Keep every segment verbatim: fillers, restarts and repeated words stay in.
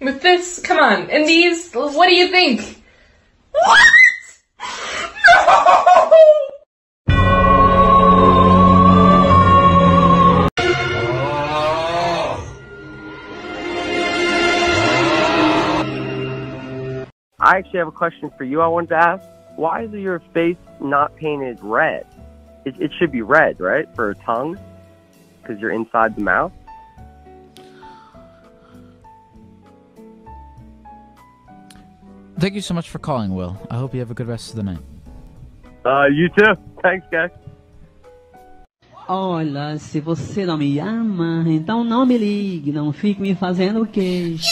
With this, come on. And these, what do you think? What? No! I actually have a question for you I wanted to ask. Why is your face not painted red? It, it should be red, right? For a tongue? Because you're inside the mouth? Thank you so much for calling, Will. I hope you have a good rest of the night. Uh, you too. Thanks, guys. Olha, se você não me ama, então não me ligue, não fique me fazendo queixa.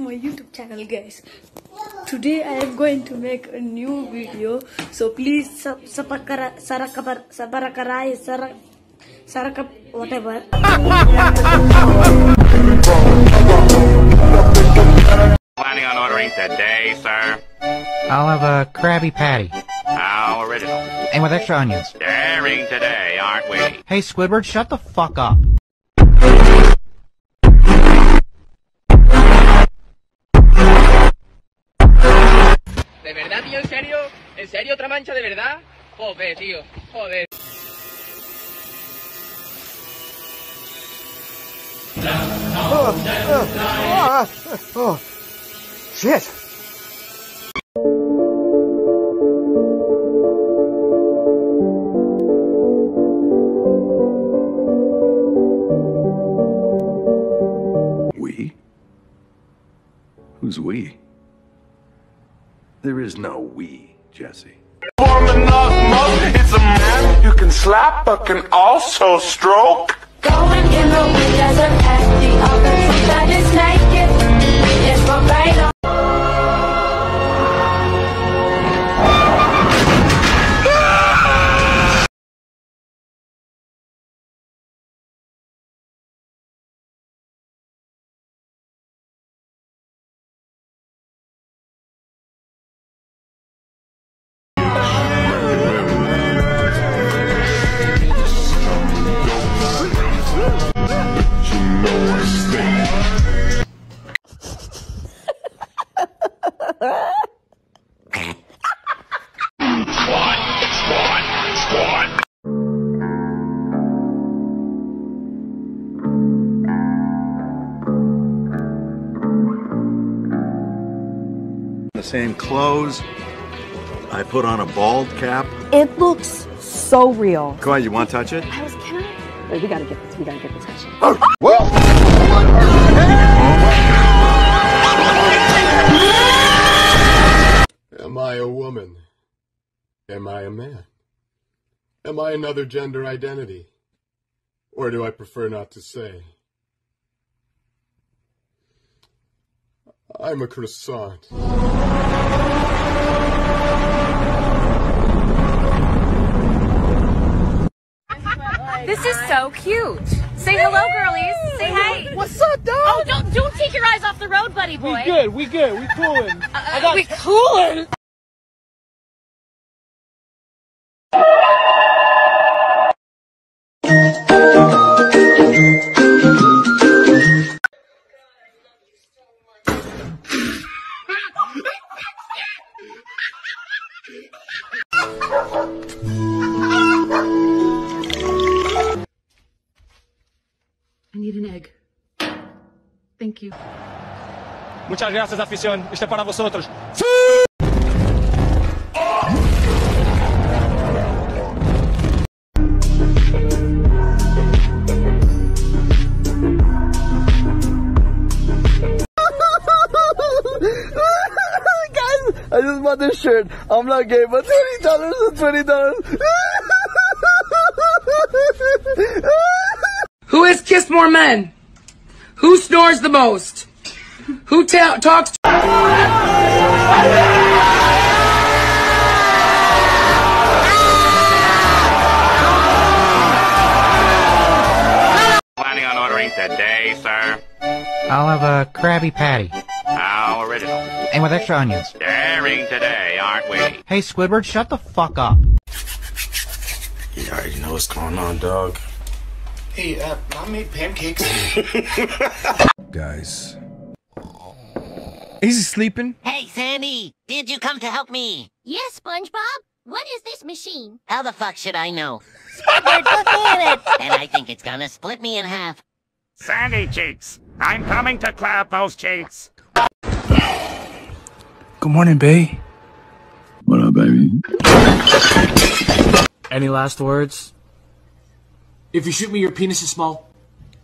My YouTube channel, guys. Today I am going to make a new video, so please sub sarakara sarakara sarakara sarak sarak whatever. Planning on ordering today, sir. I'll have a Krabby Patty. How original. And with extra onions. Daring today, aren't we? Hey, Squidward, shut the fuck up. ¿De verdad, tío? ¿En serio? ¿En serio otra mancha de verdad? Joder, tío. Joder. Oh, oh, oh, oh. Shit. We? Who's we? There is no we, Jesse. It's a man you can slap but can also stroke. Going in the wind as a pasty of the foot that is naked. It's for right on. The same clothes. I put on a bald cap. It looks so real. Come on, you want to touch it? I was, can I? Wait, we gotta get this. We gotta get this touch. Oh, well. Am I a woman? Am I a man? Am I another gender identity? Or do I prefer not to say? I'm a croissant. This is so cute. Say hello, girlies. Say hi. What's up, dog? Oh, don't, don't take your eyes off the road, buddy boy. We good, we good, we coolin'. uh, I got we coolin'? Thank you. Muchas gracias, afición. Este para vosotros. ¡Sí! Guys, I just bought this shirt. I'm not gay, but twenty dollars is twenty dollars. Who has kissed more men? Who snores the most? Who ta talks? To Planning on ordering today, sir. I'll have a Krabby Patty. How original. And with extra onions. Daring today, aren't we? Hey, Squidward, shut the fuck up. You already know what's going on, dog. Hey, uh, I made pancakes. Guys. Is he sleeping? Hey, Sandy, did you come to help me? Yes, SpongeBob. What is this machine? How the fuck should I know? Squidward, look at it! And I think it's gonna split me in half. Sandy Cheeks, I'm coming to clap those cheeks. Good morning, bae. What up, baby? Any last words? If you shoot me, your penis is small.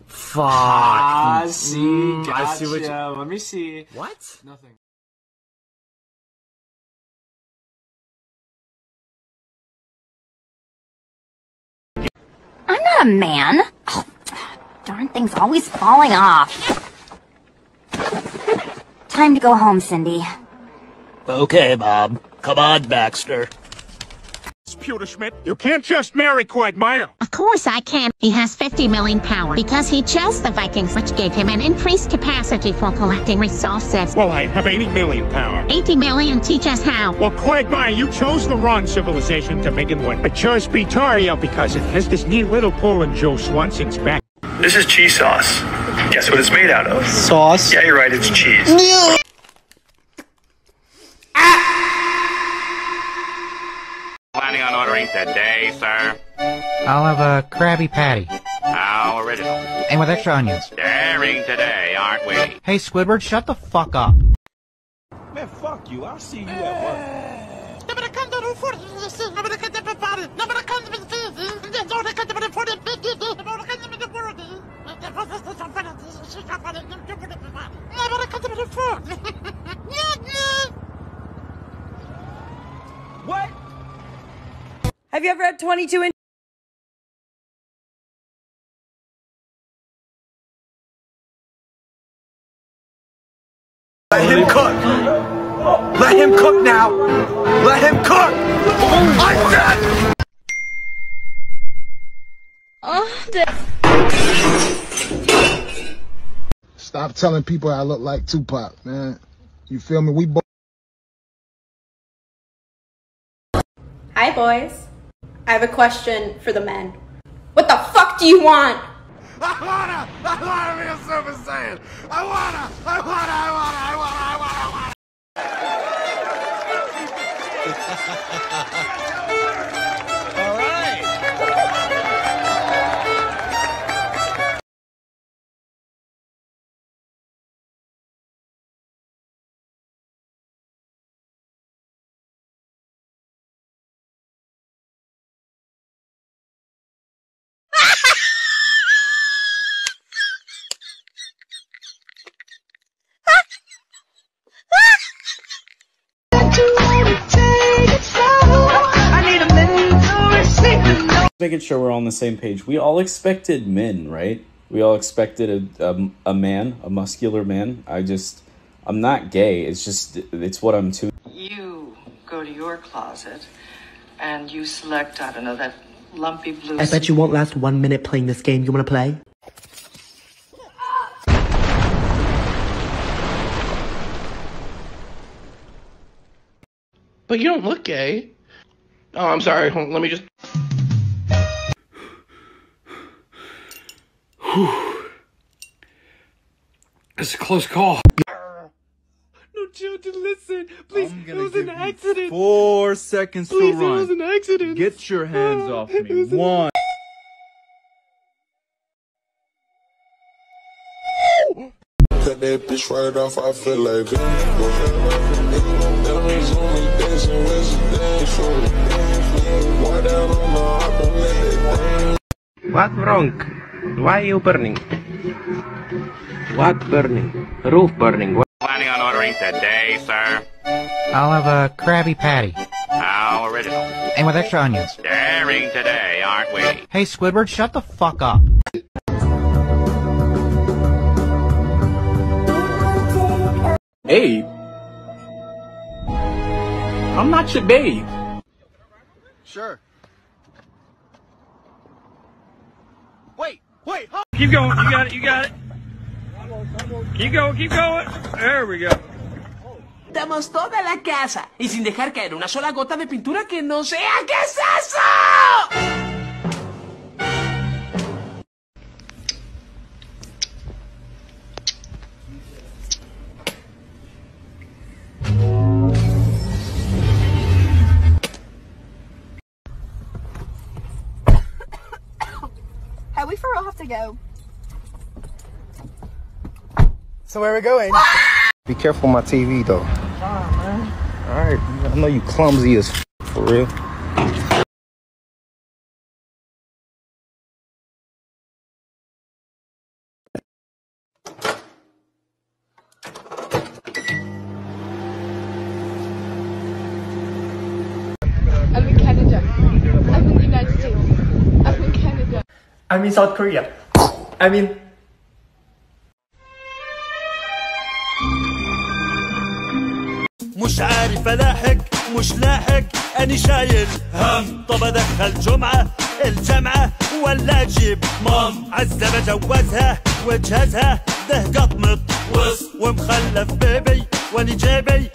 Fuck. Ah, see, mm, gotcha. I see what you... Let me see. What? Nothing. I'm not a man. Oh, darn thing's always falling off. Time to go home, Cindy. Okay, Bob. Come on, Baxter. Pewterschmidt, you can't just marry Quagmire. Of course I can. He has fifty million power because he chose the Vikings, which gave him an increased capacity for collecting resources. Well, I have eighty million power. eighty million teach us how. Well, Quagmire, you chose the wrong civilization to make it one. I chose Bataria because it has this neat little Poland Joe Swanson's back. This is cheese sauce. Guess what it's made out of? Sauce? Yeah, you're right, it's cheese. No. Planning on ordering today, sir? I'll have a Krabby Patty. How original. And with extra onions. Daring today, aren't we? Hey, Squidward, shut the fuck up. Man, fuck you. I'll see you at work. What? Have you ever had twenty-two inch? Let him cook. Let him cook now. Let him cook. I said. Oh, stop telling people I look like Tupac, man. You feel me? We both. Hi, boys. I have a question for the men. What the fuck do you want? I wanna, I wanna be a Super Saiyan. I wanna, I wanna, I wanna, I wanna, I wanna, I wanna. All right. Making sure we're all on the same page. We all expected men, right? We all expected a, a, a man, a muscular man. I just, I'm not gay. It's just, it's what I'm too. You go to your closet and you select, I don't know, that lumpy blue. I bet you won't last one minute playing this game. You want to play? But you don't look gay. Oh, I'm sorry. Hold on, let me just... Whew. That's a close call. No, children, listen. Please, it was an accident. Four seconds to run. Please, it was an accident. Get your hands off me. One. Cut that bitch right off. I feel like it. What's wrong? Why are you burning? What burning? Roof burning. What? Planning on ordering today, sir? I'll have a Krabby Patty. How original. And with extra onions. Daring today, aren't we? Hey, Squidward, shut the fuck up. Hey. I'm not your babe. Sure. Wait. Wait, huh? Keep going, you got it, you got it. Keep going, keep going. There we go. pintamos toda la casa y sin dejar caer una sola gota de pintura que no sea... ¿Qué es eso? We for real have to go. So where are we going? Be careful with my T V though. Ah, man. Alright, I know you clumsy as f for real. I'm in Canada. I'm in the United States. I'm in Canada. I'm in South Korea. I mean... مش عارف الاحق مش لاحق اني شايل هم طب ادخل جمعه الجمعه ولا اجيب مام عزه بجوزها واجهزها ده قطمط ومخلف بيبي واني جيبي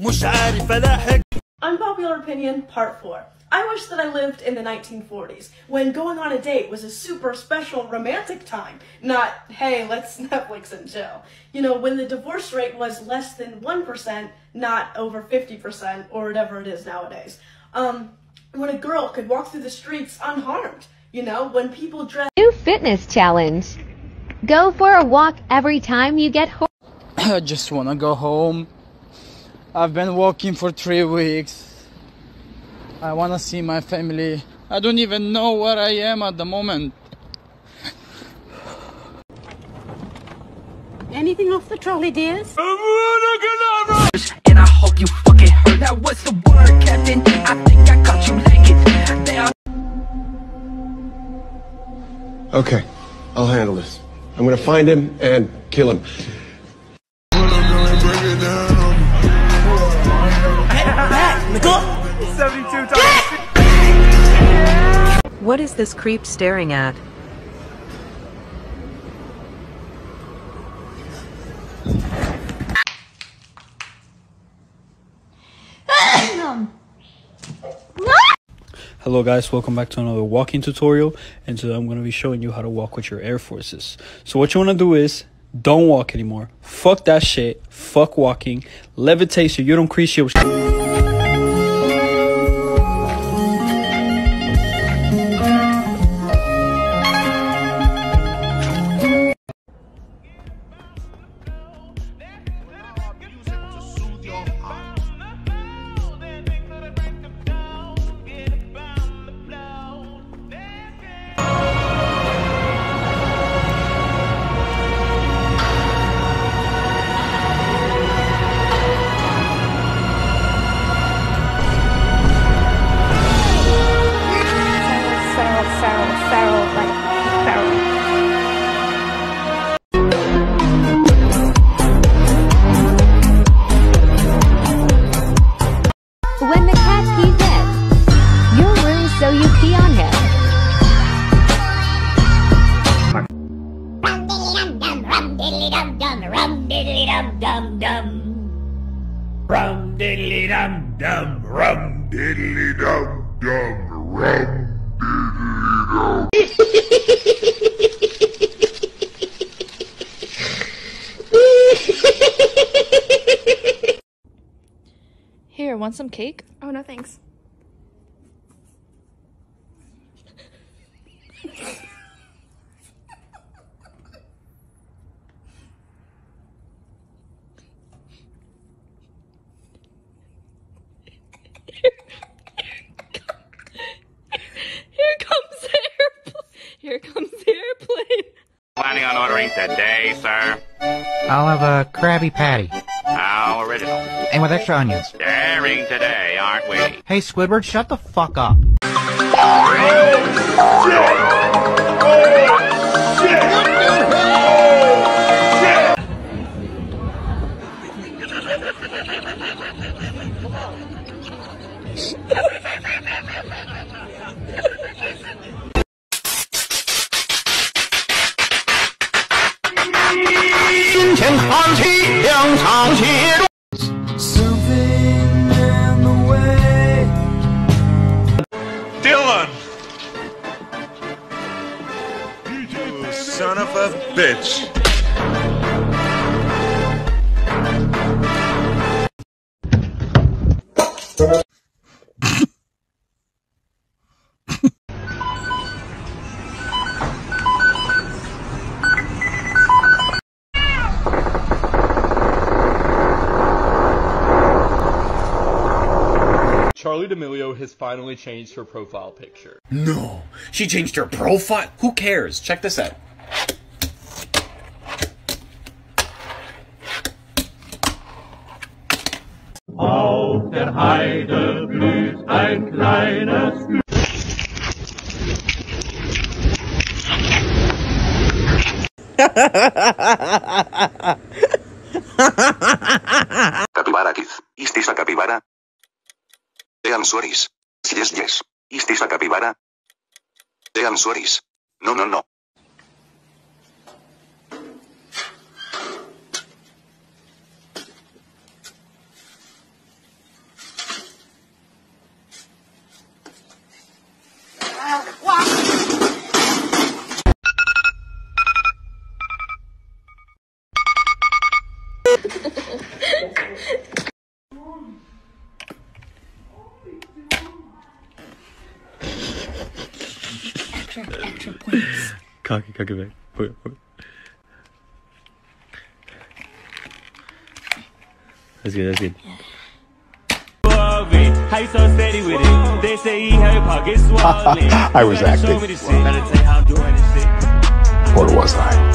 مش عارف الاحق. Unpopular opinion part four. I wish that I lived in the nineteen forties, when going on a date was a super special romantic time, not, hey, let's Netflix and chill. You know, when the divorce rate was less than one percent, not over fifty percent, or whatever it is nowadays. Um, when a girl could walk through the streets unharmed, you know, when people dress... New fitness challenge. Go for a walk every time you get home. I just wanna go home. I've been walking for three weeks. I wanna see my family. I don't even know where I am at the moment. Anything off the trolley, dears? And I hope you fucking heard that. What's the word, Captain? I think I got you naked. They are... Okay, I'll handle this. I'm gonna find him and kill him. What is this creep staring at? Hello guys, welcome back to another walking tutorial, and today I'm going to be showing you how to walk with your Air Forces. So what you want to do is don't walk anymore. Fuck that shit. Fuck walking. Levitate so you don't crease shit with... Rum diddly dum dum, rum diddly dum dum, rum diddly dum. Here, want some cake? Oh, no thanks. Planning on ordering today, sir? I'll have a Krabby Patty. How original. And with extra onions. Daring today, aren't we? Hey, Squidward, shut the fuck up. Soon bitch. Charlie D'Amelio has finally changed her profile picture. No, she changed her profile? Who cares? Check this out. Auf der Heide blüht ein kleines Blü Capybara Kids, is this a capybara? The answer is, yes, yes. Is this a capybara? The answer is, no, no, no. Extra, extra, please. Cocky, cocky, back. Wait, wait. That's good, that's good. I was acting. What was I?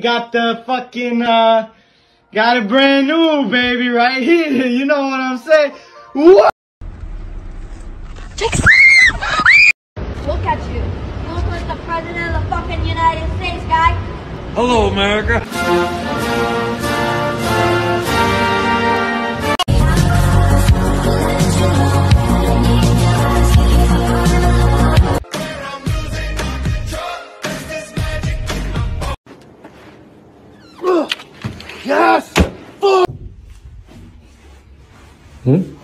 Got the fucking uh got a brand new baby right here, you know what I'm saying? What? Look at you. You look like the president of the fucking United States, guy. Hello, America. Yes! Fuck! Hmm?